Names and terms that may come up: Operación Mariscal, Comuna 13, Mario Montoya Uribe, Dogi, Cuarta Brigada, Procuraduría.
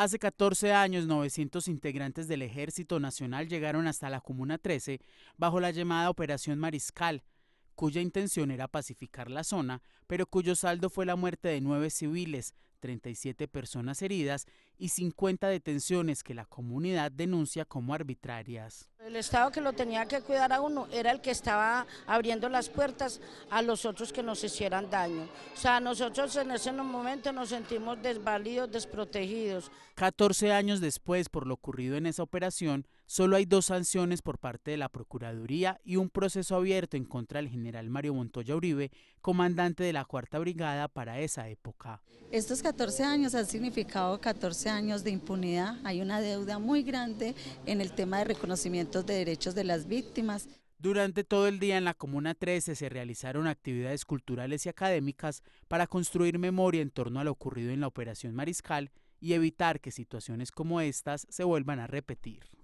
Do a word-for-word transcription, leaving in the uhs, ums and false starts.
Hace catorce años, novecientos integrantes del Ejército Nacional llegaron hasta la Comuna trece bajo la llamada Operación Mariscal, cuya intención era pacificar la zona, pero cuyo saldo fue la muerte de nueve civiles, treinta y siete personas heridas y cincuenta detenciones que la comunidad denuncia como arbitrarias. El Estado, que lo tenía que cuidar a uno, era el que estaba abriendo las puertas a los otros que nos hicieran daño. O sea, nosotros en ese momento nos sentimos desvalidos, desprotegidos. catorce años después, por lo ocurrido en esa operación, solo hay dos sanciones por parte de la Procuraduría y un proceso abierto en contra del general Mario Montoya Uribe, comandante de la Cuarta Brigada para esa época. Estos catorce años han significado catorce años de impunidad. Hay una deuda muy grande en el tema de reconocimiento de derechos de las víctimas. Durante todo el día en la Comuna trece se realizaron actividades culturales y académicas para construir memoria en torno a lo ocurrido en la Operación Mariscal y evitar que situaciones como estas se vuelvan a repetir.